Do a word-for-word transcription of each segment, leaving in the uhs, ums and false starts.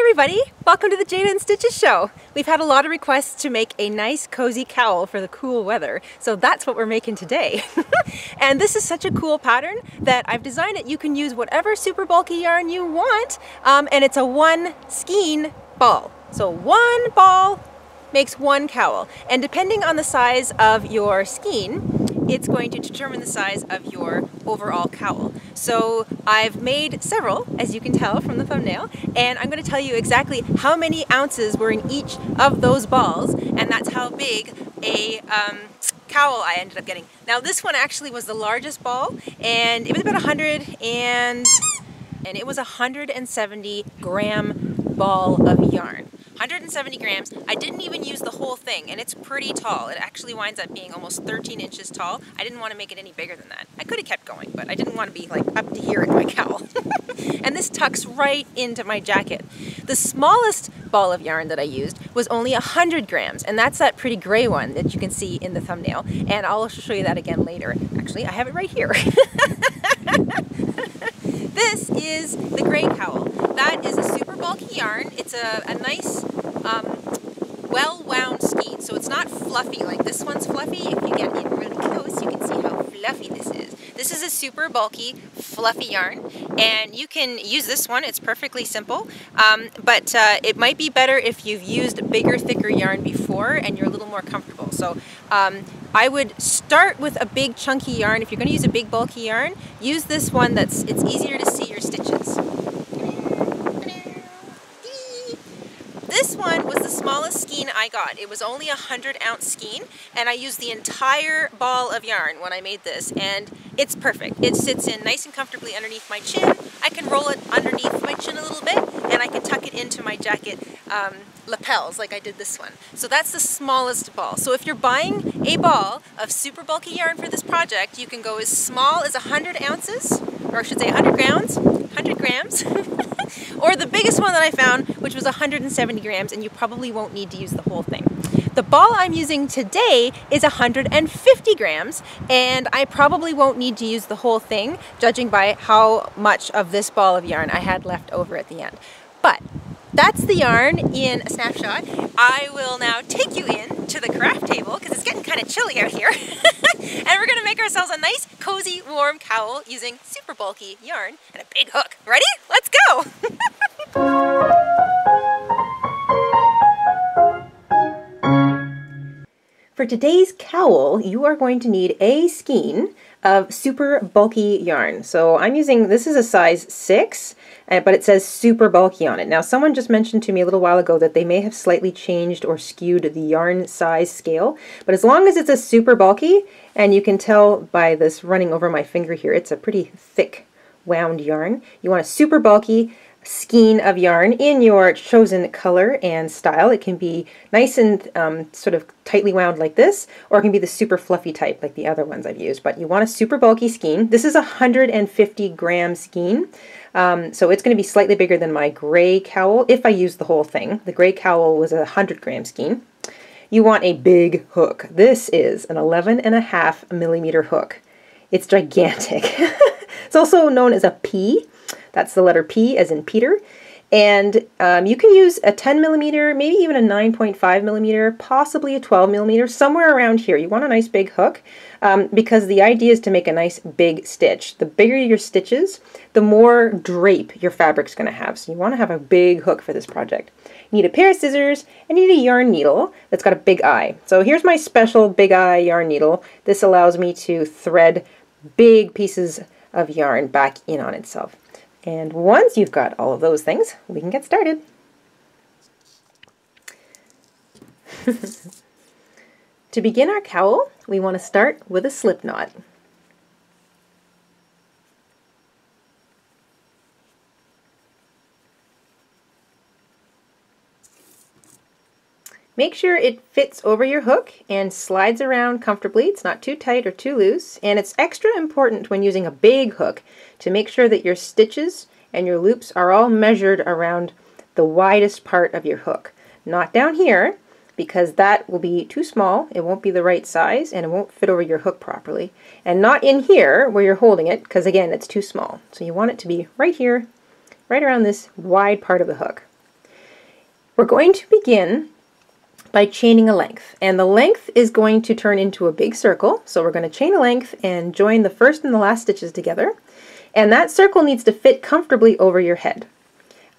everybody, welcome to the Jayda InStitches show. We've had a lot of requests to make a nice cozy cowl for the cool weather, so that's what we're making today. And this is such a cool pattern that I've designed it. You can use whatever super bulky yarn you want, um, and it's a one skein ball. So one ball makes one cowl, and depending on the size of your skein, it's going to determine the size of your overall cowl. So I've made several, as you can tell from the thumbnail, and I'm going to tell you exactly how many ounces were in each of those balls, and that's how big a um, cowl I ended up getting. Now this one actually was the largest ball, and it was about one hundred and, and it was one hundred seventy gram ball of yarn. one hundred seventy grams. I didn't even use the whole thing, and it's pretty tall. It actually winds up being almost thirteen inches tall. I didn't want to make it any bigger than that. I could have kept going, but I didn't want to be like up to here in my cowl. And this tucks right into my jacket. The smallest ball of yarn that I used was only one hundred grams, and that's that pretty gray one that you can see in the thumbnail, and I'll show you that again later. Actually, I have it right here. This is the gray cowl. That is a super bulky yarn. It's a, a nice, um, well-wound skein, so it's not fluffy like this one's fluffy. If you get in really close, you can see how fluffy this is. This is a super bulky, fluffy yarn, and you can use this one. It's perfectly simple, um, but uh, it might be better if you've used bigger, thicker yarn before and you're a little more comfortable. So um, I would start with a big, chunky yarn. If you're going to use a big, bulky yarn, use this one that's it's easier to see your stitches. This one was the smallest skein I got. It was only a hundred ounce skein, and I used the entire ball of yarn when I made this, and it's perfect. It sits in nice and comfortably underneath my chin. I can roll it underneath my chin a little bit, and I can tuck it into my jacket um, lapels like I did this one. So that's the smallest ball. So if you're buying a ball of super bulky yarn for this project, you can go as small as one hundred ounces, or I should say one hundred grams, one hundred grams. Or the biggest one that I found, which was one hundred seventy grams, and you probably won't need to use the whole thing. The ball I'm using today is one hundred fifty grams, and I probably won't need to use the whole thing, judging by how much of this ball of yarn I had left over at the end. But that's the yarn in a snapshot. I will now take you in to the craft table, because it's getting kind of chilly out here. And we're going to make ourselves a nice, cozy, warm cowl using super bulky yarn and a big hook. Ready? Let's go! For today's cowl, you are going to need a skein of super bulky yarn. So I'm using, this is a size six, but it says super bulky on it. Now someone just mentioned to me a little while ago that they may have slightly changed or skewed the yarn size scale, but as long as it's a super bulky, and you can tell by this running over my finger here, it's a pretty thick wound yarn. You want a super bulky skein of yarn in your chosen color and style. It can be nice and um, sort of tightly wound like this, or it can be the super fluffy type like the other ones I've used, but you want a super bulky skein. This is a one hundred fifty gram skein, um, so it's going to be slightly bigger than my gray cowl if I use the whole thing. The gray cowl was a one hundred gram skein. You want a big hook. This is an eleven and a half millimeter hook. It's gigantic. It's also known as a P. That's the letter P as in Peter. And um, you can use a ten millimeter, maybe even a nine point five millimeter, possibly a twelve millimeter, somewhere around here. You want a nice big hook um, because the idea is to make a nice big stitch. The bigger your stitches, the more drape your fabric's going to have. So you want to have a big hook for this project. You need a pair of scissors and you need a yarn needle that's got a big eye. So here's my special big eye yarn needle. This allows me to thread big pieces of yarn back in on itself. And once you've got all of those things, we can get started. To begin our cowl, we want to start with a slip knot. Make sure it fits over your hook and slides around comfortably. It's not too tight or too loose, and it's extra important when using a big hook to make sure that your stitches and your loops are all measured around the widest part of your hook. Not down here, because that will be too small, it won't be the right size, and it won't fit over your hook properly. And not in here where you're holding it, because again, it's too small. So you want it to be right here, right around this wide part of the hook. We're going to begin by chaining a length, and the length is going to turn into a big circle. So we're going to chain a length and join the first and the last stitches together, and that circle needs to fit comfortably over your head.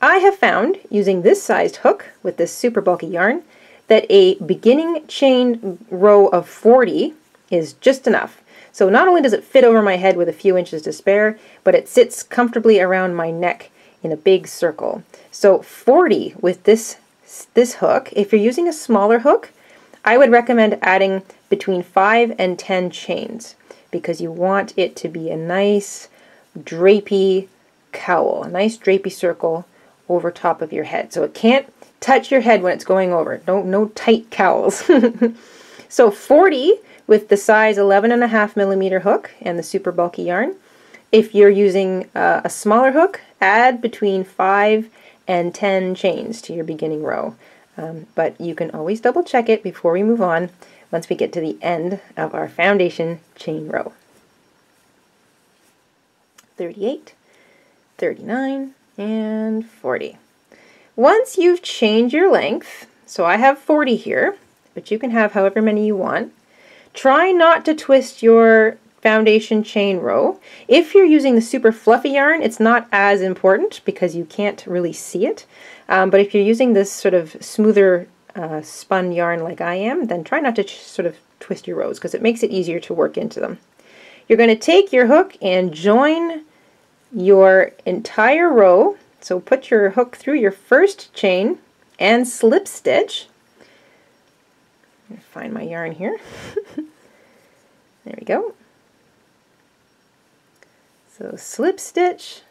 I have found, using this sized hook with this super bulky yarn, that a beginning chain row of forty is just enough. So not only does it fit over my head with a few inches to spare, but it sits comfortably around my neck in a big circle. So forty with this this hook. If you're using a smaller hook, I would recommend adding between five and ten chains, because you want it to be a nice drapey cowl, a nice drapey circle over top of your head. So it can't touch your head when it's going over. No, no tight cowls. So forty with the size eleven and a half millimeter hook and the super bulky yarn. If you're using uh, a smaller hook, add between five and ten chains to your beginning row. Um, but you can always double check it before we move on once we get to the end of our foundation chain row. thirty-eight, thirty-nine, and forty. Once you've changed your length, so I have forty here, but you can have however many you want, try not to twist your foundation chain row. If you're using the super fluffy yarn, it's not as important because you can't really see it. Um, but if you're using this sort of smoother uh, spun yarn like I am, then try not to sort of twist your rows, because it makes it easier to work into them. You're going to take your hook and join your entire row. So put your hook through your first chain and slip stitch. I'm going to find my yarn here. There we go. So slip stitch,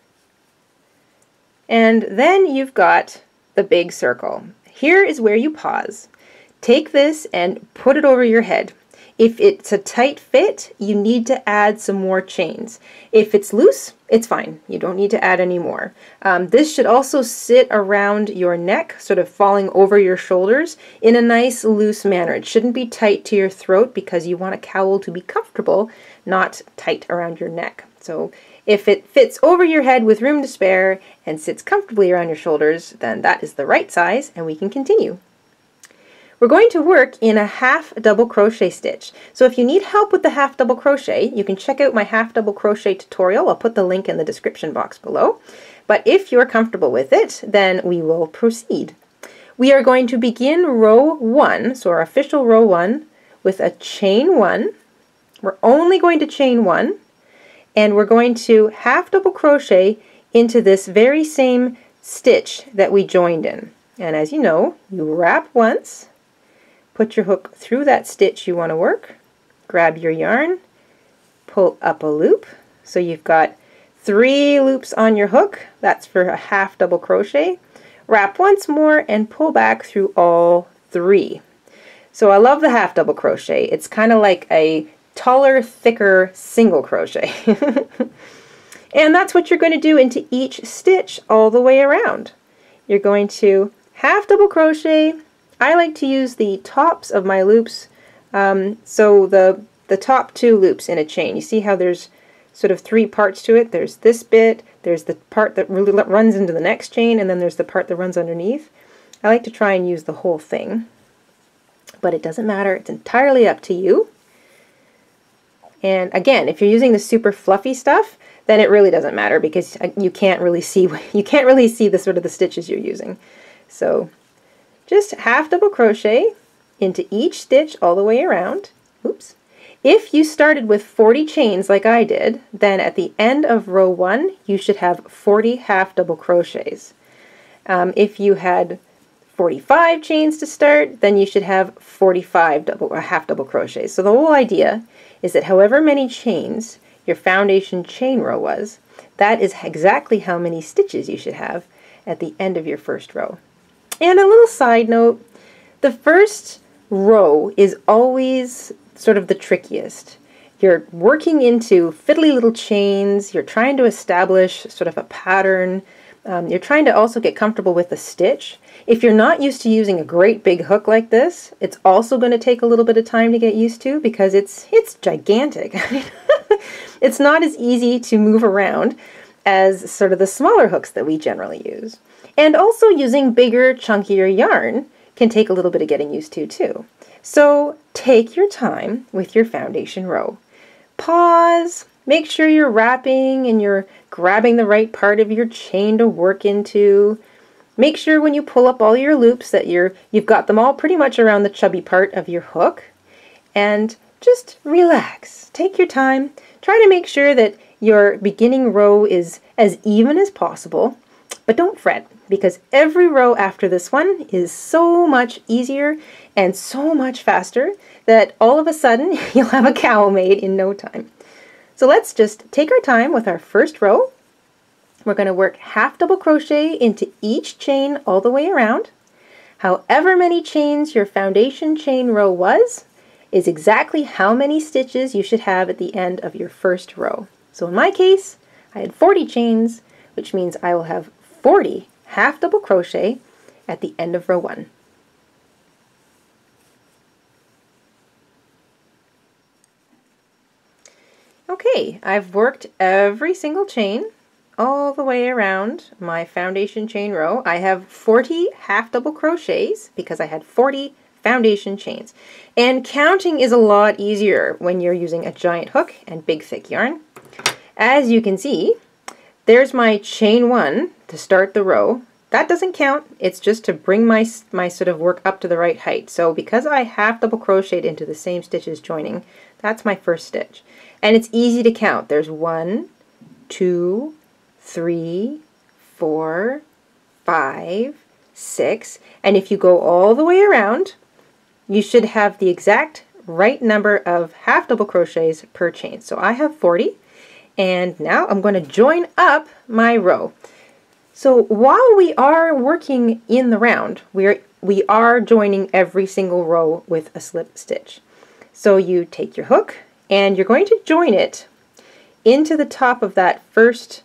and then you've got the big circle. Here is where you pause. Take this and put it over your head. If it's a tight fit, you need to add some more chains. If it's loose, it's fine. You don't need to add any more. Um, this should also sit around your neck, sort of falling over your shoulders in a nice loose manner. It shouldn't be tight to your throat, because you want a cowl to be comfortable, not tight around your neck. So if it fits over your head with room to spare and sits comfortably around your shoulders, then that is the right size, and we can continue. We're going to work in a half double crochet stitch. So if you need help with the half double crochet, you can check out my half double crochet tutorial. I'll put the link in the description box below. But if you're comfortable with it, then we will proceed. We are going to begin row one, so our official row one, with a chain one. We're only going to chain one. And we're going to half double crochet into this very same stitch that we joined in. And as you know, you wrap once, put your hook through that stitch you want to work, grab your yarn, pull up a loop. So you've got three loops on your hook. That's for a half double crochet. Wrap once more and pull back through all three. So I love the half double crochet. It's kind of like a taller, thicker single crochet. And that's what you're going to do into each stitch all the way around. You're going to half double crochet. I like to use the tops of my loops, um, so the the top two loops in a chain. You see how there's sort of three parts to it. There's this bit, there's the part that really runs into the next chain, and then there's the part that runs underneath. I like to try and use the whole thing, but it doesn't matter. It's entirely up to you. And again, if you're using the super fluffy stuff, then it really doesn't matter, because you can't really see you can't really see the sort of the stitches you're using. So just half double crochet into each stitch all the way around. Oops. If you started with forty chains like I did, then at the end of row one, you should have forty half double crochets. Um, if you had forty-five chains to start, then you should have forty-five double or half double crochets. So the whole idea is that however many chains your foundation chain row was, that is exactly how many stitches you should have at the end of your first row. And a little side note, the first row is always sort of the trickiest. You're working into fiddly little chains, you're trying to establish sort of a pattern, um, you're trying to also get comfortable with the stitch. If you're not used to using a great big hook like this, it's also going to take a little bit of time to get used to, because it's it's gigantic. I mean, it's not as easy to move around as sort of the smaller hooks that we generally use. And also using bigger, chunkier yarn can take a little bit of getting used to too. So take your time with your foundation row. Pause, make sure you're wrapping and you're grabbing the right part of your chain to work into. Make sure when you pull up all your loops that you're, you've got them all pretty much around the chubby part of your hook. And just relax, take your time. Try to make sure that your beginning row is as even as possible, but don't fret because every row after this one is so much easier and so much faster that all of a sudden you'll have a cowl made in no time. So let's just take our time with our first row. We're going to work half double crochet into each chain all the way around. However many chains your foundation chain row was is exactly how many stitches you should have at the end of your first row. So in my case, I had forty chains, which means I will have forty half double crochet at the end of row one. Okay, I've worked every single chain all the way around my foundation chain row. I have forty half double crochets because I had forty foundation chains. And counting is a lot easier when you're using a giant hook and big thick yarn. As you can see, there's my chain one to start the row. That doesn't count, it's just to bring my, my sort of work up to the right height. So because I half double crocheted into the same stitches joining, that's my first stitch. And it's easy to count. There's one, two, three, four, five, six, and if you go all the way around, you should have the exact right number of half double crochets per chain. So I have forty, and now I'm going to join up my row. So while we are working in the round, we are, we are joining every single row with a slip stitch. So you take your hook, and you're going to join it into the top of that first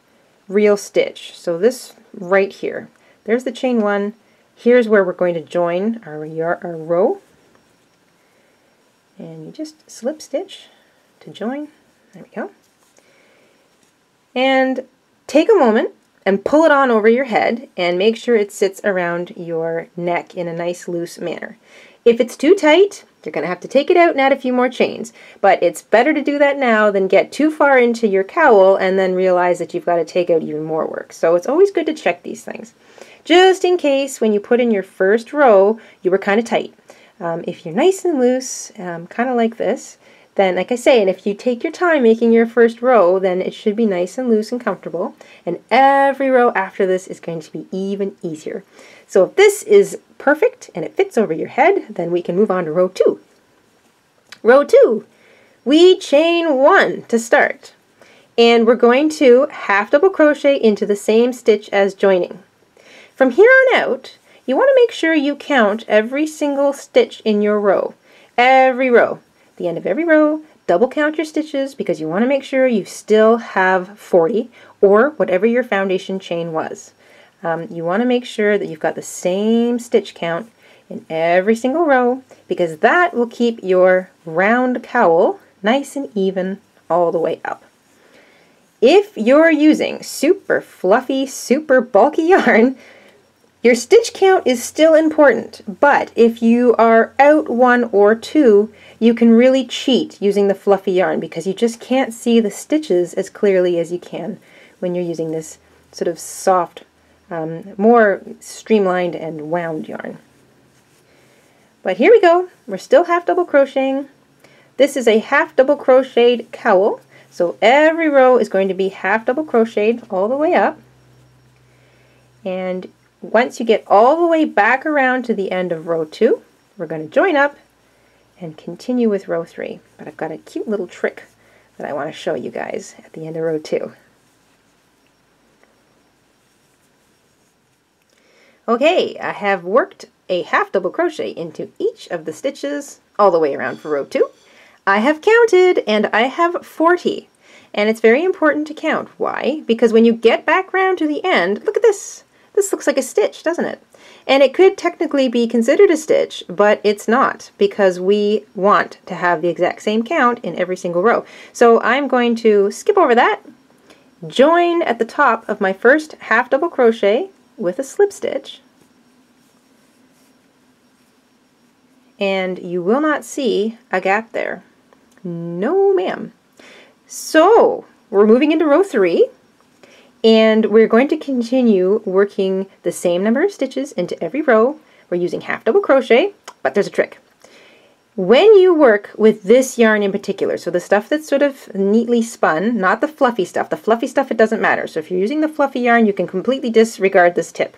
real stitch. So this right here. There's the chain one. Here's where we're going to join our, our row. And you just slip stitch to join. There we go. And take a moment and pull it on over your head and make sure it sits around your neck in a nice loose manner. If it's too tight, you're going to have to take it out and add a few more chains. But it's better to do that now than get too far into your cowl and then realize that you've got to take out even more work. So it's always good to check these things. Just in case when you put in your first row, you were kind of tight. Um, if you're nice and loose, um, kind of like this, then like I say, and if you take your time making your first row, then it should be nice and loose and comfortable. And every row after this is going to be even easier. So if this is perfect and it fits over your head, then we can move on to row two. Row two, we chain one to start. And we're going to half double crochet into the same stitch as joining. From here on out, you want to make sure you count every single stitch in your row. Every row. At the end of every row, double count your stitches because you want to make sure you still have forty or whatever your foundation chain was. Um, you want to make sure that you've got the same stitch count in every single row because that will keep your round cowl nice and even all the way up. If you're using super fluffy, super bulky yarn, your stitch count is still important, but if you are out one or two, you can really cheat using the fluffy yarn because you just can't see the stitches as clearly as you can when you're using this sort of soft, Um, more streamlined and wound yarn. But here we go, we're still half double crocheting. This is a half double crocheted cowl, so every row is going to be half double crocheted all the way up. And once you get all the way back around to the end of row two, we're going to join up and continue with row three. But I've got a cute little trick that I want to show you guys at the end of row two. Okay, I have worked a half double crochet into each of the stitches all the way around for row two. I have counted and I have forty. And it's very important to count. Why? Because when you get back round to the end, look at this. This looks like a stitch, doesn't it? And it could technically be considered a stitch, but it's not because we want to have the exact same count in every single row. So I'm going to skip over that, join at the top of my first half double crochet with a slip stitch, and you will not see a gap there. No ma'am. So we're moving into row three, and we're going to continue working the same number of stitches into every row. We're using half double crochet, but there's a trick. When you work with this yarn in particular, so the stuff that's sort of neatly spun, not the fluffy stuff. The fluffy stuff, it doesn't matter. So if you're using the fluffy yarn, you can completely disregard this tip.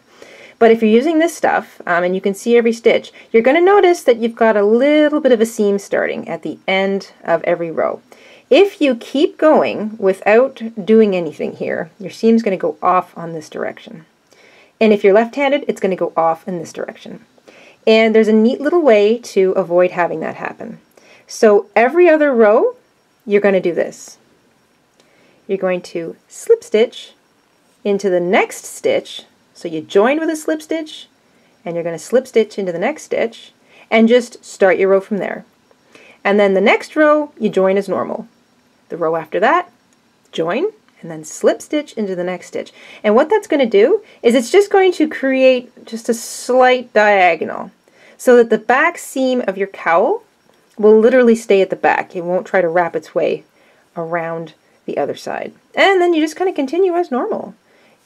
But if you're using this stuff, um, and you can see every stitch, you're going to notice that you've got a little bit of a seam starting at the end of every row. If you keep going without doing anything here, your seam's going to go off on this direction. And if you're left-handed, it's going to go off in this direction. And there's a neat little way to avoid having that happen. So every other row, you're going to do this. You're going to slip stitch into the next stitch. So you join with a slip stitch, and you're going to slip stitch into the next stitch, and just start your row from there. And then the next row, you join as normal. The row after that, join, and then slip stitch into the next stitch. And what that's going to do is it's just going to create just a slight diagonal, so that the back seam of your cowl will literally stay at the back. It won't try to wrap its way around the other side. And then you just kind of continue as normal.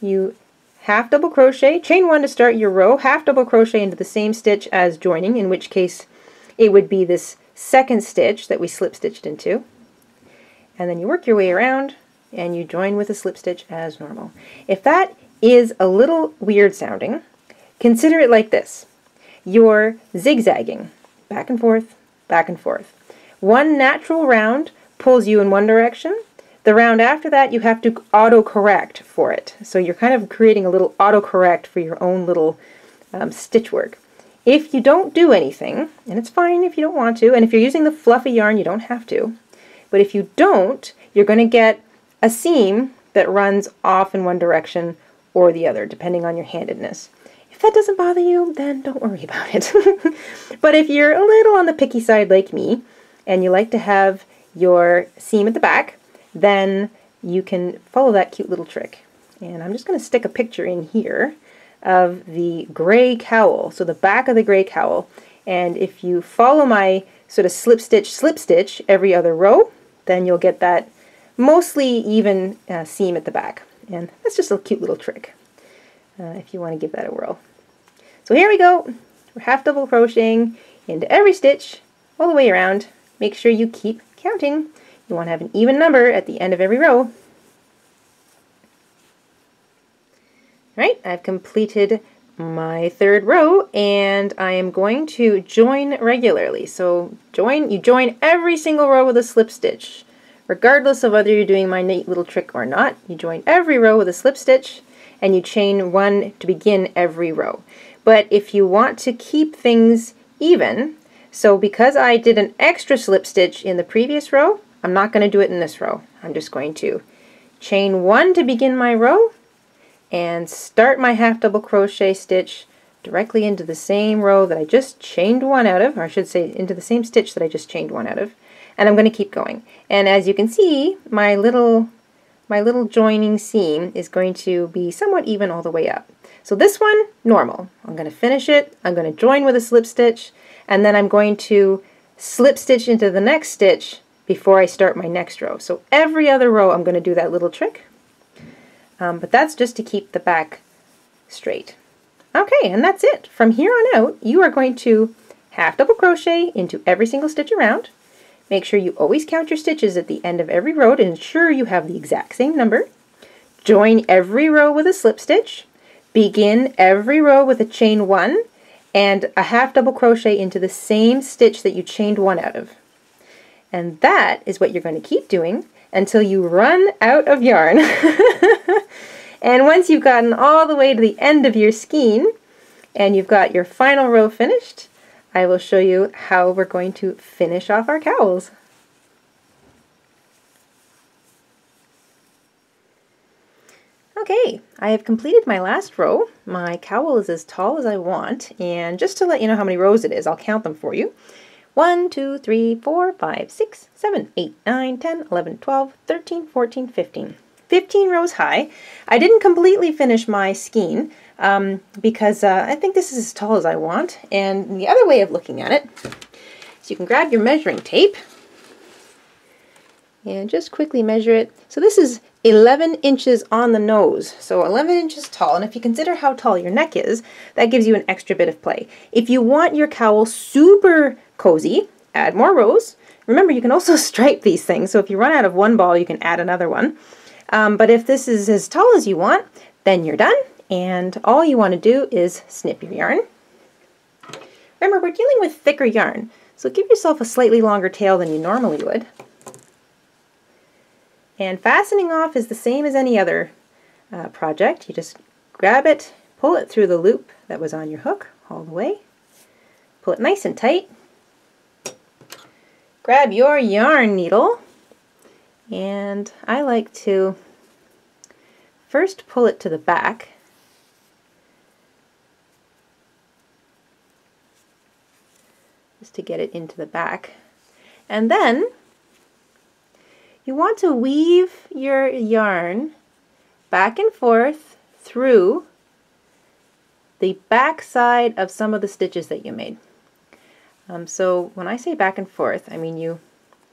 You half double crochet, chain one to start your row, half double crochet into the same stitch as joining, in which case it would be this second stitch that we slip stitched into. And then you work your way around and you join with a slip stitch as normal. If that is a little weird sounding, consider it like this. You're zigzagging back and forth, back and forth. One natural round pulls you in one direction. The round after that, you have to autocorrect for it. So you're kind of creating a little autocorrect for your own little um, stitch work. If you don't do anything, and it's fine if you don't want to, and if you're using the fluffy yarn, you don't have to, but if you don't, you're going to get a seam that runs off in one direction or the other, depending on your handedness. If that doesn't bother you, then don't worry about it. But if you're a little on the picky side like me, and you like to have your seam at the back, then you can follow that cute little trick. And I'm just going to stick a picture in here of the gray cowl, so the back of the gray cowl. And if you follow my sort of slip stitch, slip stitch every other row, then you'll get that mostly even uh, seam at the back. And that's just a cute little trick uh, if you want to give that a whirl. So here we go. We're half double crocheting into every stitch all the way around. Make sure you keep counting. You want to have an even number at the end of every row. All right, I've completed my third row, and I am going to join regularly. So join, you join every single row with a slip stitch. Regardless of whether you're doing my neat little trick or not, you join every row with a slip stitch, and you chain one to begin every row. But if you want to keep things even, so because I did an extra slip stitch in the previous row, I'm not going to do it in this row. I'm just going to chain one to begin my row and start my half double crochet stitch directly into the same row that I just chained one out of, or I should say into the same stitch that I just chained one out of, and I'm going to keep going. And as you can see, my little my little joining seam is going to be somewhat even all the way up. So this one, normal. I'm going to finish it, I'm going to join with a slip stitch, and then I'm going to slip stitch into the next stitch before I start my next row. So every other row I'm going to do that little trick, um, but that's just to keep the back straight. Okay, and that's it. From here on out, you are going to half double crochet into every single stitch around. Make sure you always count your stitches at the end of every row to ensure you have the exact same number. Join every row with a slip stitch. Begin every row with a chain one and a half double crochet into the same stitch that you chained one out of. And that is what you're going to keep doing until you run out of yarn. And once you've gotten all the way to the end of your skein and you've got your final row finished, I will show you how we're going to finish off our cowls. Okay, I have completed my last row. My cowl is as tall as I want, and just to let you know how many rows it is, I'll count them for you. one, two, three, four, five, six, seven, eight, nine, ten, eleven, twelve, thirteen, fourteen, fifteen. fifteen rows high. I didn't completely finish my skein um, because uh, I think this is as tall as I want. And the other way of looking at it is you can grab your measuring tape and just quickly measure it. So this is eleven inches on the nose, so eleven inches tall, and if you consider how tall your neck is, that gives you an extra bit of play. If you want your cowl super cozy, add more rows. Remember, you can also stripe these things, so if you run out of one ball, you can add another one. Um, but if this is as tall as you want, then you're done, and all you want to do is snip your yarn. Remember, we're dealing with thicker yarn, so give yourself a slightly longer tail than you normally would. And fastening off is the same as any other uh, project. You just grab it, pull it through the loop that was on your hook all the way, pull it nice and tight, grab your yarn needle, and I like to first pull it to the back, just to get it into the back, and then you want to weave your yarn back and forth through the back side of some of the stitches that you made. Um, so when I say back and forth, I mean you,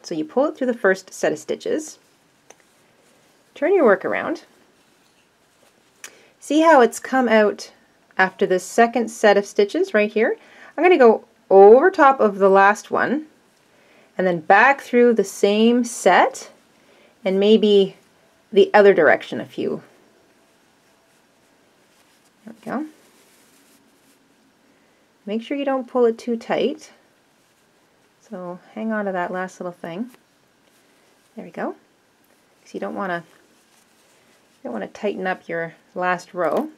so you pull it through the first set of stitches, turn your work around, see how it's come out after the second set of stitches right here. I'm going to go over top of the last one and then back through the same set, and maybe the other direction a few. There we go. Make sure you don't pull it too tight. So hang on to that last little thing. There we go. Because you don't want to don't want to tighten up your last row.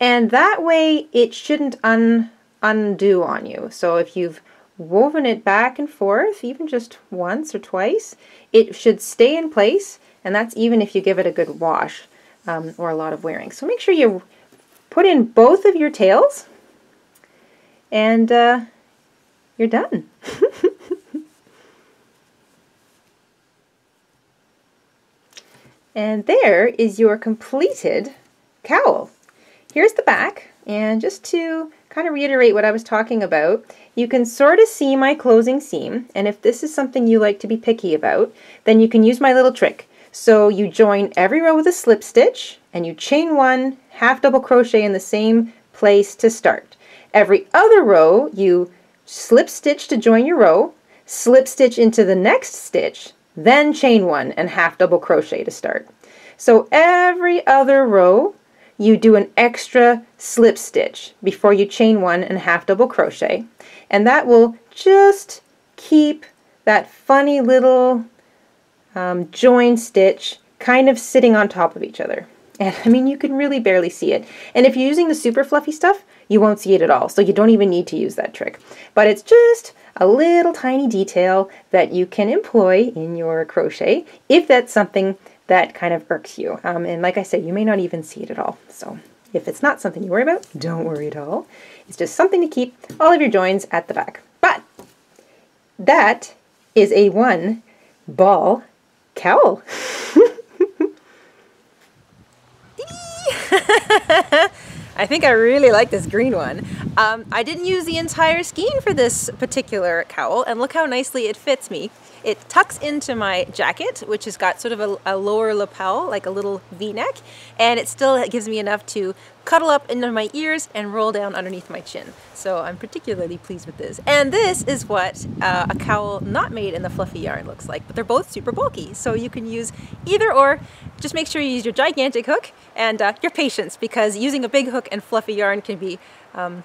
And that way it shouldn't un, undo on you. So if you've woven it back and forth, even just once or twice, it should stay in place, and that's even if you give it a good wash um, or a lot of wearing. So make sure you put in both of your tails, and uh, you're done. And there is your completed cowl. Here's the back, and just to kind of reiterate what I was talking about, you can sort of see my closing seam, and if this is something you like to be picky about, then you can use my little trick. So you join every row with a slip stitch, and you chain one, half double crochet in the same place to start. Every other row you slip stitch to join your row, slip stitch into the next stitch, then chain one and half double crochet to start. So every other row you do an extra slip stitch before you chain one and half double crochet, and that will just keep that funny little um, join stitch kind of sitting on top of each other. And I mean, you can really barely see it, and if you're using the super fluffy stuff you won't see it at all, so you don't even need to use that trick. But it's just a little tiny detail that you can employ in your crochet if that's something that kind of irks you. Um, and like I said, you may not even see it at all. So if it's not something you worry about, don't worry at all. It's just something to keep all of your joins at the back. But that is a one ball cowl. I think I really like this green one. Um, I didn't use the entire skein for this particular cowl, and look how nicely it fits me. It tucks into my jacket, which has got sort of a, a lower lapel, like a little V-neck, and it still gives me enough to cuddle up into my ears and roll down underneath my chin. So I'm particularly pleased with this. And this is what uh, a cowl not made in the fluffy yarn looks like, but they're both super bulky, so you can use either or. Just make sure you use your gigantic hook and uh, your patience, because using a big hook and fluffy yarn can be um,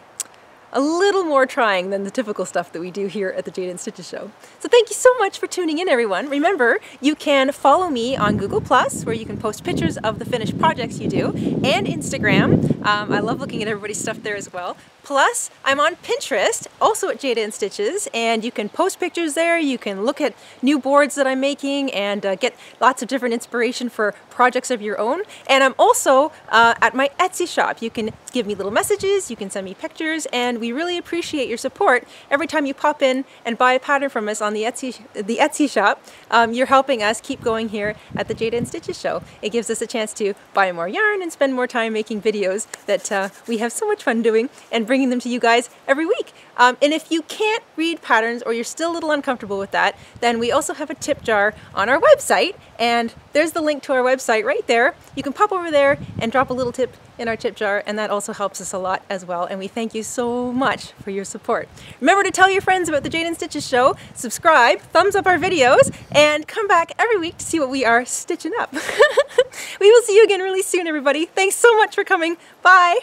a little more trying than the typical stuff that we do here at the Jayda InStitches Show. So thank you so much for tuning in, everyone. Remember, you can follow me on Google Plus, where you can post pictures of the finished projects you do, and Instagram. Um, I love looking at everybody's stuff there as well. Plus, I'm on Pinterest, also at Jayda InStitches, and you can post pictures there. You can look at new boards that I'm making and uh, get lots of different inspiration for projects of your own. And I'm also uh, at my Etsy shop. You can give me little messages, you can send me pictures, and we really appreciate your support. Every time you pop in and buy a pattern from us on the Etsy, the Etsy shop, um, you're helping us keep going here at the Jayda InStitches show. It gives us a chance to buy more yarn and spend more time making videos that uh, we have so much fun doing and bringing them to you guys every week. Um, and if you can't read patterns or you're still a little uncomfortable with that, then we also have a tip jar on our website, and there's the link to our website right there. You can pop over there and drop a little tip in our tip jar, and that also helps us a lot as well, and we thank you so much for your support. Remember to tell your friends about the Jayda InStitches show, subscribe, thumbs up our videos, and come back every week to see what we are stitching up. We will see you again really soon, everybody. Thanks so much for coming. Bye!